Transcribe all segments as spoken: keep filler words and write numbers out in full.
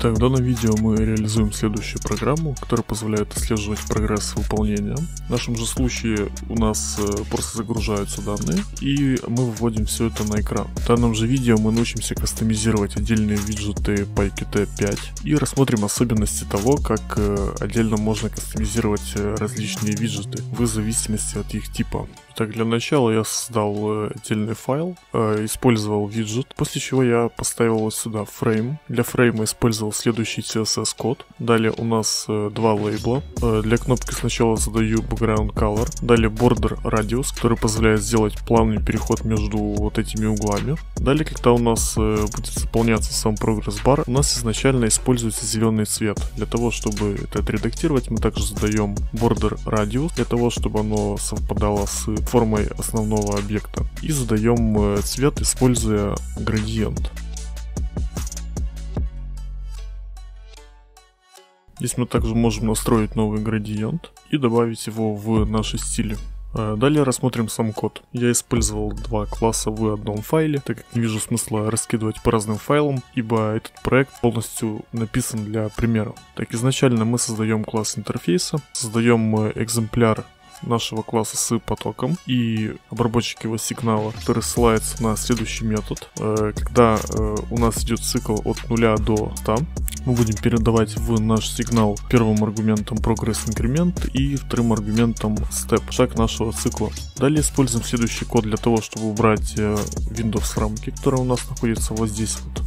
Так, в данном видео мы реализуем следующую программу, которая позволяет отслеживать прогресс выполнения. В нашем же случае у нас просто загружаются данные, и мы выводим все это на экран. В данном же видео мы научимся кастомизировать отдельные виджеты PyQt пять и рассмотрим особенности того, как отдельно можно кастомизировать различные виджеты в зависимости от их типа. Так, для начала я создал отдельный файл, использовал виджет, после чего я поставил вот сюда фрейм. Для фрейма использовал следующий си эс эс-код. Далее у нас два лейбла. Для кнопки сначала задаю background color, далее border radius, который позволяет сделать плавный переход между вот этими углами. Далее, когда у нас будет заполняться сам прогресс-бар, у нас изначально используется зеленый цвет. Для того, чтобы это отредактировать, мы также задаем border radius, для того, чтобы оно совпадало с формой основного объекта, и задаем цвет, используя градиент. Здесь мы также можем настроить новый градиент и добавить его в наши стили. Далее рассмотрим сам код. Я использовал два класса в одном файле, так как не вижу смысла раскидывать по разным файлам, ибо этот проект полностью написан для примера. Так, изначально мы создаем класс интерфейса, создаем экземпляр нашего класса с потоком и обработчик его сигнала, который ссылается на следующий метод. Когда у нас идет цикл от нуля до ста, мы будем передавать в наш сигнал первым аргументом progress increment и вторым аргументом step, шаг нашего цикла. Далее используем следующий код для того, чтобы убрать Windows рамки, которые у нас находятся вот здесь вот,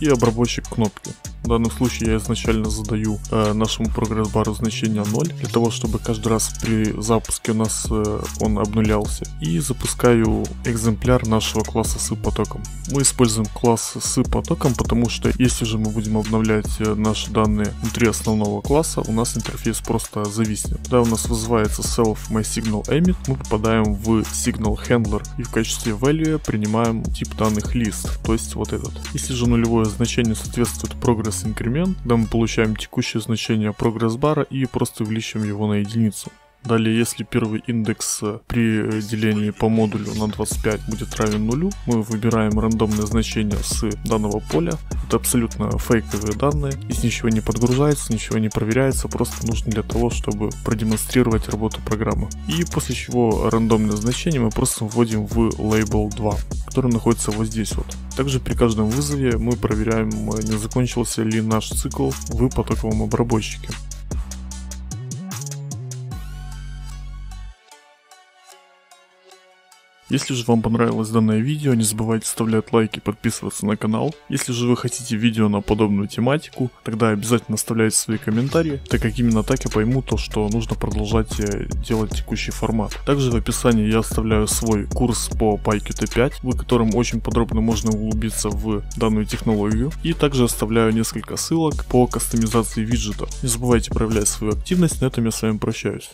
и обработчик кнопки. В данном случае я изначально задаю э, нашему прогресс-бару значение ноль, для того, чтобы каждый раз при запуске у нас э, он обнулялся. И запускаю экземпляр нашего класса с потоком. Мы используем класс с потоком, потому что если же мы будем обновлять наши данные внутри основного класса, у нас интерфейс просто зависнет. Когда у нас вызывается self.mySignalEmit, мы попадаем в SignalHandler и в качестве value принимаем тип данных list, то есть вот этот. Если же нулевое значение соответствует progress инкремент, да, мы получаем текущее значение прогресс-бара и просто увеличим его на единицу. Далее, если первый индекс при делении по модулю на двадцать пять будет равен нулю, мы выбираем рандомное значение с данного поля. Это абсолютно фейковые данные, здесь ничего не подгружается, ничего не проверяется, просто нужно для того, чтобы продемонстрировать работу программы. И после чего рандомное значение мы просто вводим в label два, который находится вот здесь вот. Также при каждом вызове мы проверяем, не закончился ли наш цикл в потоковом обработчике. Если же вам понравилось данное видео, не забывайте оставлять лайки и подписываться на канал. Если же вы хотите видео на подобную тематику, тогда обязательно оставляйте свои комментарии, так как именно так я пойму то, что нужно продолжать делать текущий формат. Также в описании я оставляю свой курс по PyQt пять, в котором очень подробно можно углубиться в данную технологию. И также оставляю несколько ссылок по кастомизации виджетов. Не забывайте проявлять свою активность, на этом я с вами прощаюсь.